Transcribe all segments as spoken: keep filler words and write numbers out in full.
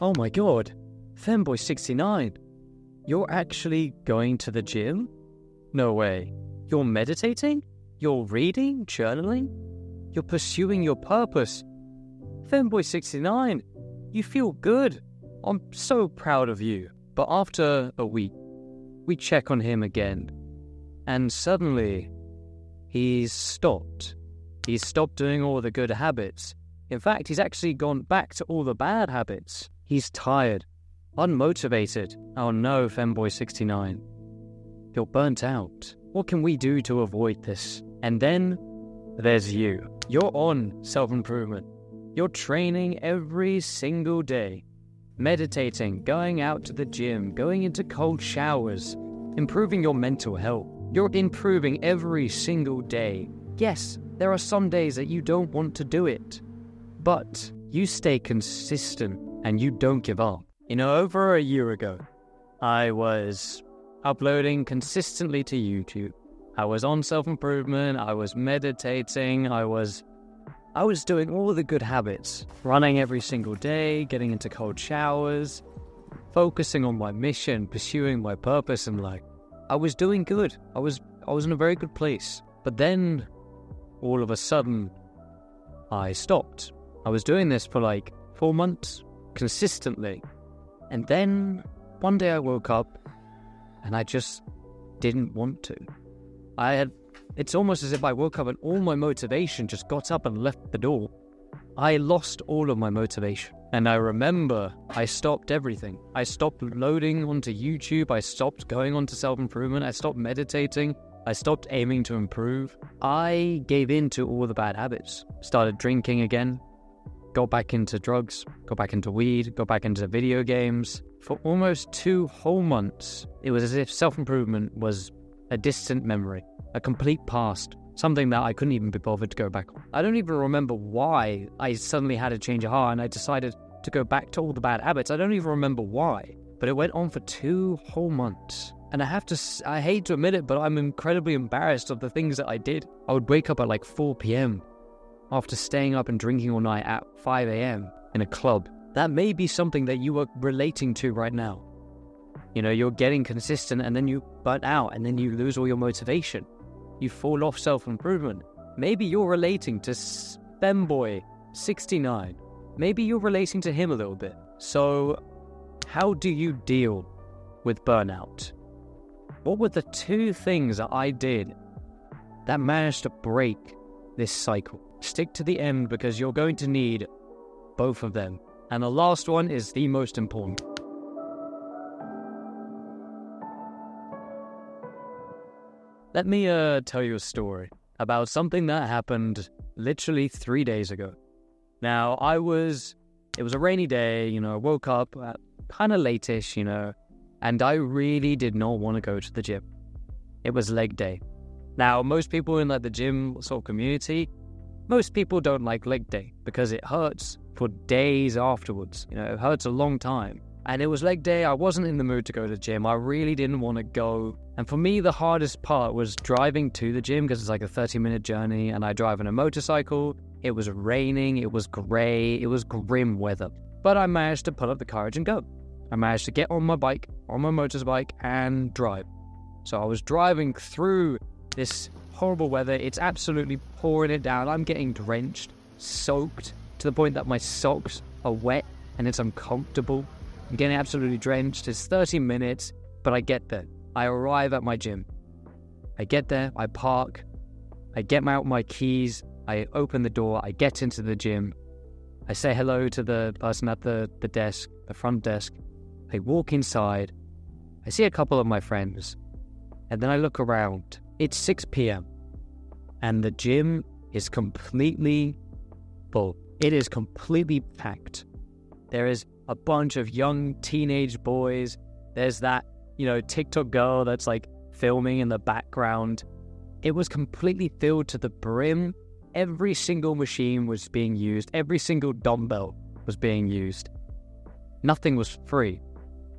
Oh my god, Femboy sixty-nine, you're actually going to the gym? No way. You're meditating? You're reading? Journaling? You're pursuing your purpose? Femboy sixty-nine, you feel good. I'm so proud of you. But after a week, we check on him again. And suddenly, he's stopped. He's stopped doing all the good habits. In fact, he's actually gone back to all the bad habits. He's tired, unmotivated. Oh no, Femboy sixty-nine. You're burnt out. What can we do to avoid this? And then, there's you. You're on self-improvement. You're training every single day. Meditating, going out to the gym, going into cold showers, improving your mental health. You're improving every single day. Yes, there are some days that you don't want to do it, but you stay consistent and you don't give up. You know, over a year ago, I was uploading consistently to YouTube. I was on self-improvement, I was meditating, I was... I was doing all the good habits. Running every single day, getting into cold showers, focusing on my mission, pursuing my purpose in life. I was doing good. I was I was in a very good place. But then, all of a sudden, I stopped. I was doing this for like four months, consistently. And then, one day I woke up, and I just didn't want to. I had... It's almost as if I woke up and all my motivation just got up and left the door. I lost all of my motivation. And I remember I stopped everything. I stopped loading onto YouTube. I stopped going onto self-improvement. I stopped meditating. I stopped aiming to improve. I gave in to all the bad habits. Started drinking again. Got back into drugs. Got back into weed. Got back into video games. For almost two whole months, it was as if self-improvement was a distant memory. A complete past, something that I couldn't even be bothered to go back on. I don't even remember why I suddenly had a change of heart and I decided to go back to all the bad habits. I don't even remember why, but it went on for two whole months. And I have to, I hate to admit it, but I'm incredibly embarrassed of the things that I did. I would wake up at like four p.m. after staying up and drinking all night at five a.m. in a club. That may be something that you are relating to right now. You know, you're getting consistent and then you burn out and then you lose all your motivation. You fall off self-improvement. Maybe you're relating to Femboy sixty-nine. Maybe you're relating to him a little bit. So, how do you deal with burnout? What were the two things that I did that managed to break this cycle? Stick to the end because you're going to need both of them. And the last one is the most important. Let me uh, tell you a story about something that happened literally three days ago. Now, I was... It was a rainy day, you know, I woke up kind of late-ish, you know, and I really did not want to go to the gym. It was leg day. Now, most people in like the gym sort of community, most people don't like leg day because it hurts for days afterwards. You know, it hurts a long time. And it was leg day, I wasn't in the mood to go to the gym, I really didn't want to go. And for me, the hardest part was driving to the gym, because it's like a thirty minute journey, and I drive on a motorcycle. It was raining, it was grey, it was grim weather. But I managed to pull up the courage and go. I managed to get on my bike, on my motorbike, and drive. So I was driving through this horrible weather, it's absolutely pouring it down, I'm getting drenched, soaked, to the point that my socks are wet, and it's uncomfortable. I'm getting absolutely drenched. It's thirty minutes, but I get there. I arrive at my gym. I get there, I park, I get out my keys, I open the door, I get into the gym. I say hello to the person at the, the desk, the front desk. I walk inside, I see a couple of my friends, and then I look around. It's six p.m. and the gym is completely full. It is completely packed. There is a bunch of young teenage boys. There's that, you know, TikTok girl that's like filming in the background. It was completely filled to the brim. Every single machine was being used. Every single dumbbell was being used. Nothing was free.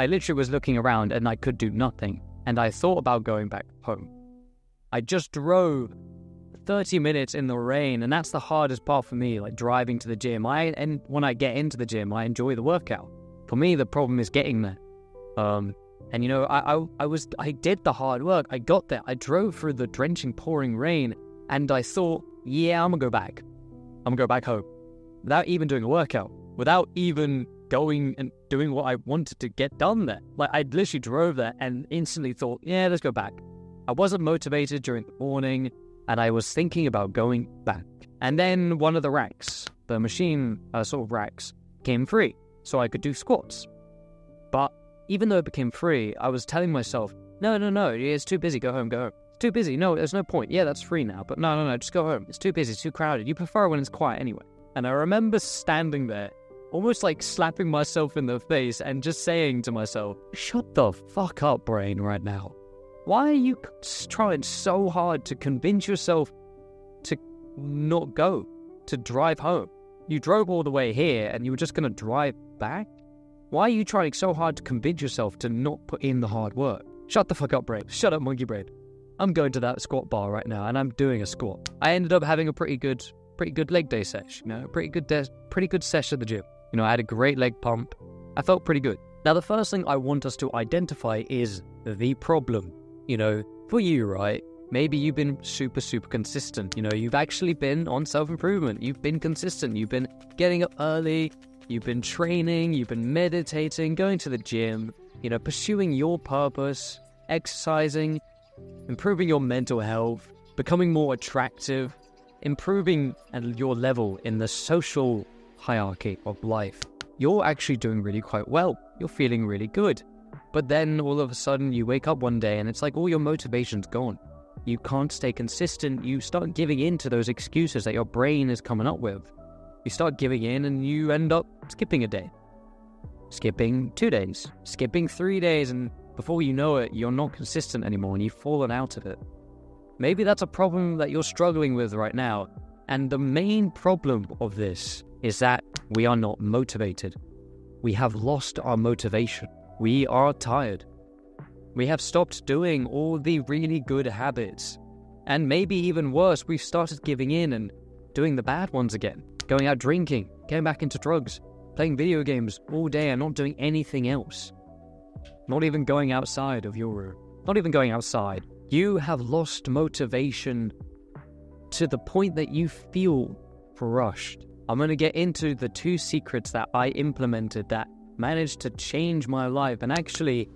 I literally was looking around and I could do nothing. And I thought about going back home. I just drove thirty minutes in the rain, and that's the hardest part for me, like driving to the gym. I and when I get into the gym, I enjoy the workout. For me, the problem is getting there. Um, and you know, I, I, I was, I did the hard work. I got there. I drove through the drenching, pouring rain, and I thought, yeah, I'm gonna go back. I'm gonna go back home, without even doing a workout, without even going and doing what I wanted to get done there. Like, I literally drove there and instantly thought, yeah, let's go back. I wasn't motivated during the morning, and I was thinking about going back. And then one of the racks, the machine uh, sort of racks, came free, so I could do squats. But even though it became free, I was telling myself, no, no, no, it's too busy, go home, go home. It's too busy, no, there's no point. Yeah, that's free now, but no, no, no, just go home. It's too busy, it's too crowded. You prefer when it's quiet anyway. And I remember standing there, almost like slapping myself in the face and just saying to myself, shut the fuck up, brain, right now. Why are you trying so hard to convince yourself to not go, to drive home? You drove all the way here and you were just going to drive back? Why are you trying so hard to convince yourself to not put in the hard work? Shut the fuck up, brain. Shut up, monkey brain. I'm going to that squat bar right now and I'm doing a squat. I ended up having a pretty good, pretty good leg day sesh, you know, pretty good, de- pretty good sesh at the gym. You know, I had a great leg pump. I felt pretty good. Now, the first thing I want us to identify is the problem. You know, for you, right? Maybe you've been super, super consistent. You know, you've actually been on self-improvement. You've been consistent. You've been getting up early. You've been training. You've been meditating, going to the gym, you know, pursuing your purpose, exercising, improving your mental health, becoming more attractive, improving your level in the social hierarchy of life. You're actually doing really quite well. You're feeling really good. But then all of a sudden you wake up one day and it's like all your motivation's gone. You can't stay consistent. You start giving in to those excuses that your brain is coming up with. You start giving in and you end up skipping a day, skipping two days, skipping three days. And before you know it, you're not consistent anymore and you've fallen out of it. Maybe that's a problem that you're struggling with right now. And the main problem of this is that we are not motivated. We have lost our motivation. We are tired. We have stopped doing all the really good habits. And maybe even worse, we've started giving in and doing the bad ones again. Going out drinking, getting back into drugs, playing video games all day and not doing anything else. Not even going outside of your room. Not even going outside. You have lost motivation to the point that you feel crushed. I'm going to get into the two secrets that I implemented that managed to change my life and actually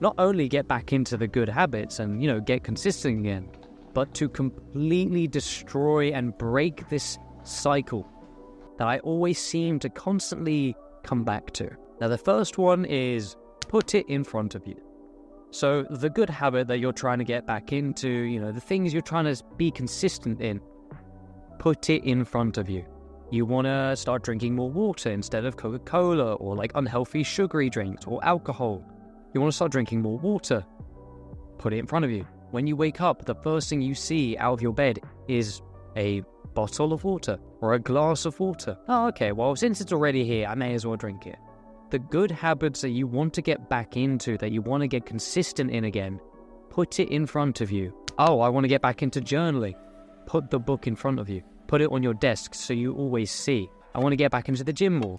not only get back into the good habits and, you know, get consistent again, but to completely destroy and break this cycle that I always seem to constantly come back to. Now, the first one is put it in front of you. So the good habit that you're trying to get back into, you know, the things you're trying to be consistent in, put it in front of you. You want to start drinking more water instead of Coca-Cola or like unhealthy sugary drinks or alcohol. You want to start drinking more water. Put it in front of you. When you wake up, the first thing you see out of your bed is a bottle of water or a glass of water. Oh, okay, well, since it's already here, I may as well drink it. The good habits that you want to get back into, that you want to get consistent in again, put it in front of you. Oh, I want to get back into journaling. Put the book in front of you. Put it on your desk so you always see. I want to get back into the gym more.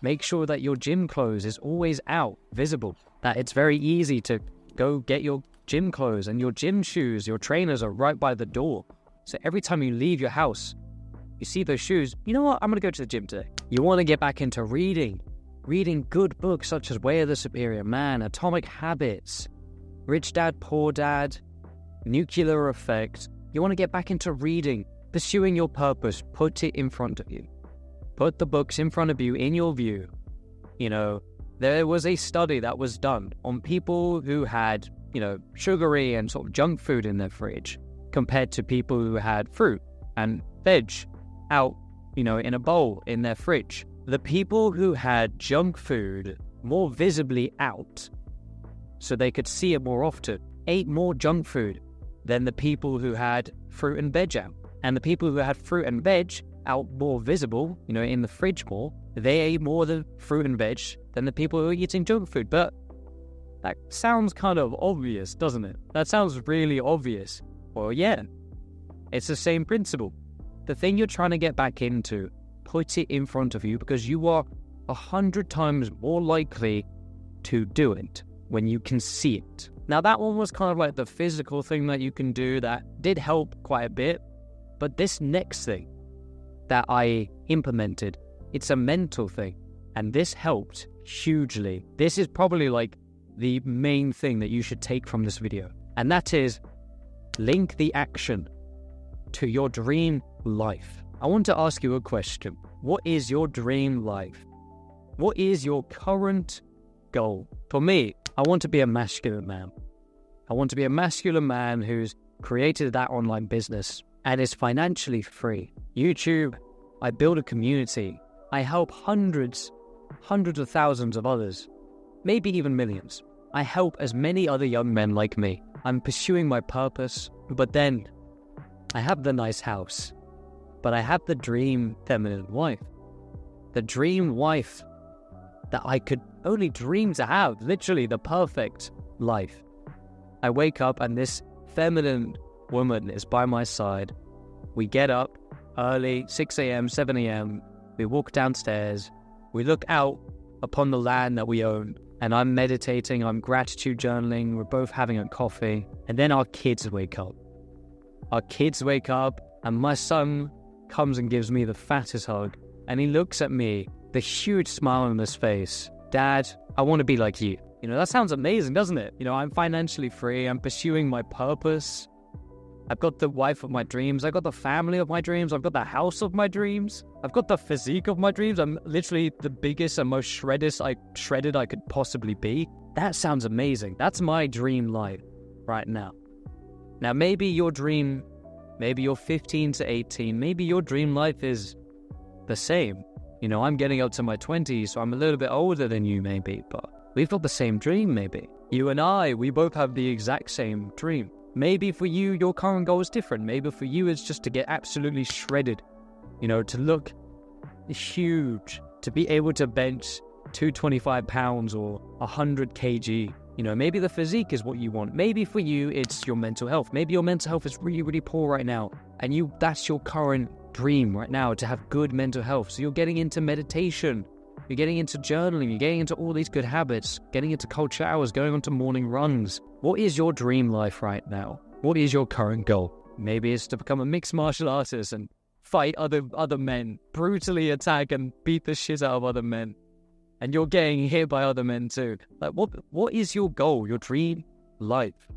Make sure that your gym clothes is always out, visible. That it's very easy to go get your gym clothes and your gym shoes, your trainers are right by the door. So every time you leave your house, you see those shoes, you know what, I'm going to go to the gym today. You want to get back into reading. Reading good books such as Way of the Superior Man, Atomic Habits, Rich Dad, Poor Dad, Nuclear Effect. You want to get back into reading. Pursuing your purpose, put it in front of you. Put the books in front of you, in your view. You know, there was a study that was done on people who had, you know, sugary and sort of junk food in their fridge compared to people who had fruit and veg out, you know, in a bowl in their fridge. The people who had junk food more visibly out, so they could see it more often, ate more junk food than the people who had fruit and veg out. And the people who had fruit and veg out more visible, you know, in the fridge more, they ate more the fruit and veg than the people who were eating junk food. But that sounds kind of obvious, doesn't it? That sounds really obvious. Well, yeah, it's the same principle. The thing you're trying to get back into, put it in front of you because you are a hundred times more likely to do it when you can see it. Now, that one was kind of like the physical thing that you can do that did help quite a bit. But this next thing that I implemented, it's a mental thing. And this helped hugely. This is probably like the main thing that you should take from this video. And that is, link the action to your dream life. I want to ask you a question. What is your dream life? What is your current goal? For me, I want to be a masculine man. I want to be a masculine man who's created that online business and is financially free. YouTube, I build a community. I help hundreds, hundreds of thousands of others, maybe even millions. I help as many other young men like me. I'm pursuing my purpose, but then I have the nice house, but I have the dream feminine wife, the dream wife that I could only dream to have, literally the perfect life. I wake up and this feminine woman is by my side. We get up early, six a m, seven a m, we walk downstairs, we look out upon the land that we own, and I'm meditating, I'm gratitude journaling, we're both having a coffee, and then our kids wake up. Our kids wake up, and my son comes and gives me the fattest hug, and he looks at me, the huge smile on his face. Dad, I want to be like you. You know, that sounds amazing, doesn't it? You know, I'm financially free, I'm pursuing my purpose, I've got the wife of my dreams, I've got the family of my dreams, I've got the house of my dreams, I've got the physique of my dreams, I'm literally the biggest and most shredded I, shredded I could possibly be. That sounds amazing. That's my dream life right now. Now, maybe your dream, maybe you're fifteen to eighteen, maybe your dream life is the same. You know, I'm getting up to my twenties, so I'm a little bit older than you maybe, but we've got the same dream maybe. You and I, we both have the exact same dream. Maybe for you, your current goal is different. Maybe for you, it's just to get absolutely shredded, you know, to look huge, to be able to bench two hundred twenty-five pounds or one hundred kilograms. You know, maybe the physique is what you want. Maybe for you, it's your mental health. Maybe your mental health is really, really poor right now, and you that's your current dream right now, to have good mental health. So you're getting into meditation, you're getting into journaling, you're getting into all these good habits, getting into cold showers, going on to morning runs. What is your dream life right now? What is your current goal? Maybe it's to become a mixed martial artist and fight other other men, brutally attack and beat the shit out of other men. And you're getting hit by other men too. Like, what what is your goal, your dream life?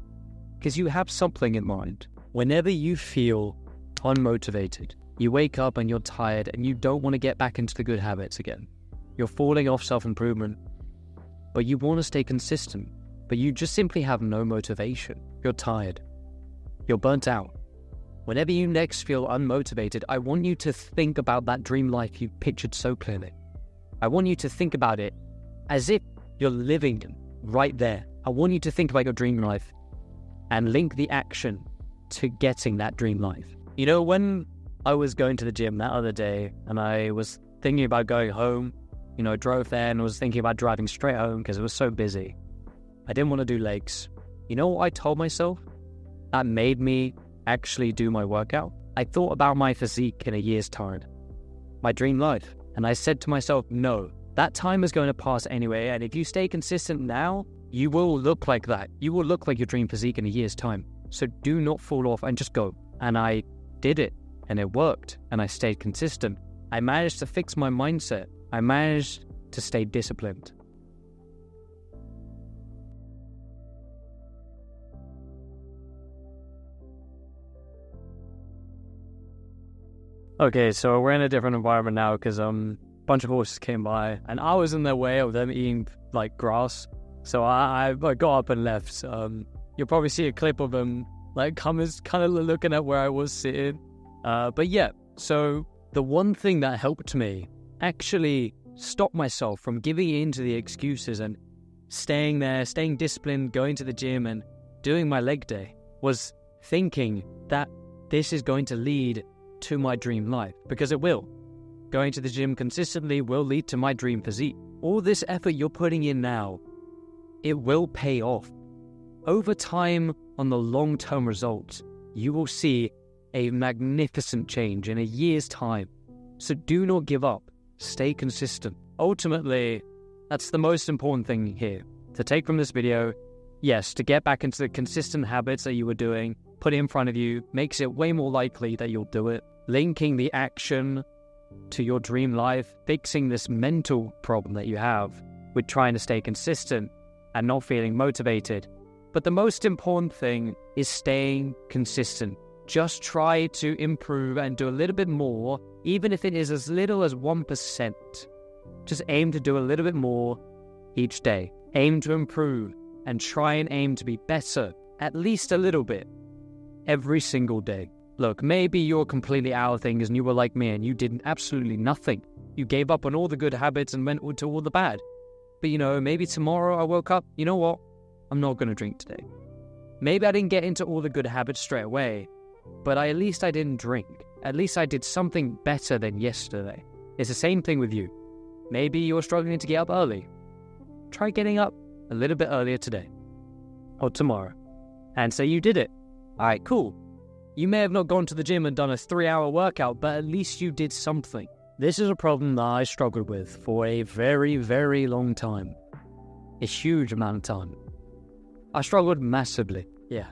Because you have something in mind. Whenever you feel unmotivated, you wake up and you're tired and you don't want to get back into the good habits again. You're falling off self-improvement, but you want to stay consistent, but you just simply have no motivation. You're tired. You're burnt out. Whenever you next feel unmotivated, I want you to think about that dream life you pictured so clearly. I want you to think about it as if you're living right there. I want you to think about your dream life and link the action to getting that dream life. You know, when I was going to the gym that other day and I was thinking about going home, you know, I drove there and was thinking about driving straight home because it was so busy. I didn't want to do legs. You know what I told myself? That made me actually do my workout. I thought about my physique in a year's time, my dream life. And I said to myself, no, that time is going to pass anyway. And if you stay consistent now, you will look like that. You will look like your dream physique in a year's time. So do not fall off and just go. And I did it and it worked and I stayed consistent. I managed to fix my mindset. I managed to stay disciplined. Okay, so we're in a different environment now because um, a bunch of horses came by and I was in their way of them eating like grass. So I, I got up and left. Um, you'll probably see a clip of them like coming, kind of looking at where I was sitting. Uh, but yeah, so the one thing that helped me actually stop myself from giving in to the excuses and staying there, staying disciplined, going to the gym and doing my leg day was thinking that this is going to lead to my dream life, because it will. Going to the gym consistently will lead to my dream physique. All this effort you're putting in now, it will pay off. Over time, on the long-term results, you will see a magnificent change in a year's time. So do not give up. Stay consistent. ultimately, that's the most important thing here to take from this video. Yes, to get back into the consistent habits that you were doing, put it in front of you, makes it way more likely that you'll do it. Linking the action to your dream life, fixing this mental problem that you have with trying to stay consistent and not feeling motivated. But the most important thing is staying consistent. Just try to improve and do a little bit more, even if it is as little as one percent. Just aim to do a little bit more each day. Aim to improve and try and aim to be better, at least a little bit, every single day. Look, maybe you're completely out of things and you were like me and you did absolutely nothing. You gave up on all the good habits and went to all the bad. But you know, maybe tomorrow I woke up, you know what? I'm not going to drink today. Maybe I didn't get into all the good habits straight away, but I, at least I didn't drink. At least I did something better than yesterday. It's the same thing with you. Maybe you're struggling to get up early. Try getting up a little bit earlier today or tomorrow and say you did it. All right, cool. You may have not gone to the gym and done a three-hour workout, but at least you did something. This is a problem that I struggled with for a very, very long time. A huge amount of time. I struggled massively. Yeah.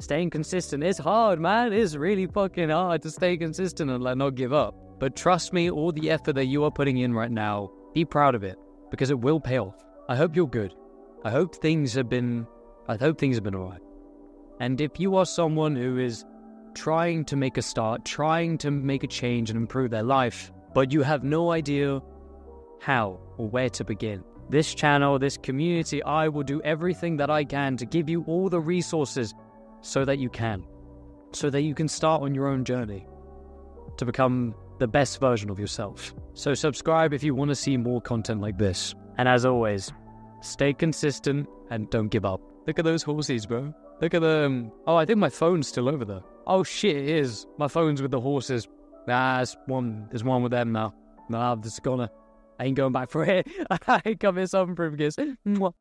Staying consistent is hard, man. It's really fucking hard to stay consistent and like not give up. But trust me, all the effort that you are putting in right now, be proud of it because it will pay off. I hope you're good. I hope things have been... I hope things have been alright. And if you are someone who is trying to make a start, trying to make a change and improve their life, but you have no idea how or where to begin, this channel, this community, I will do everything that I can to give you all the resources so that you can, so that you can start on your own journey to become the best version of yourself. So subscribe if you want to see more content like this. And as always, stay consistent and don't give up. Look at those horses, bro. Look at them. Oh, I think my phone's still over there. Oh, shit, it is. My phone's with the horses. Nah, there's one, there's one with them now. Nah, I'm just gonna... I ain't going back for it. I ain't coming self-improving kids.